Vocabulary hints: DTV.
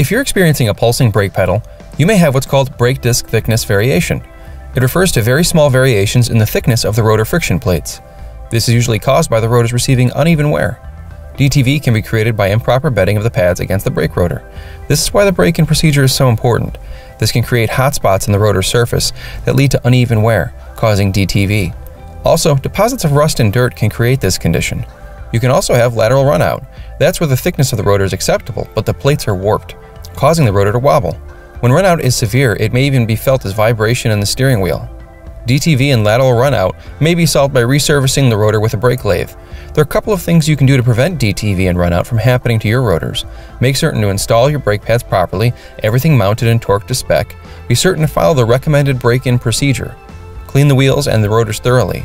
If you're experiencing a pulsing brake pedal, you may have what's called brake disc thickness variation. It refers to very small variations in the thickness of the rotor friction plates. This is usually caused by the rotors receiving uneven wear. DTV can be created by improper bedding of the pads against the brake rotor. This is why the brake-in procedure is so important. This can create hot spots in the rotor surface that lead to uneven wear, causing DTV. Also, deposits of rust and dirt can create this condition. You can also have lateral runout. That's where the thickness of the rotor is acceptable, but the plates are warped, causing the rotor to wobble. When runout is severe, it may even be felt as vibration in the steering wheel. DTV and lateral runout may be solved by resurfacing the rotor with a brake lathe. There are a couple of things you can do to prevent DTV and runout from happening to your rotors. Make certain to install your brake pads properly, everything mounted and torqued to spec. Be certain to follow the recommended brake-in procedure. Clean the wheels and the rotors thoroughly.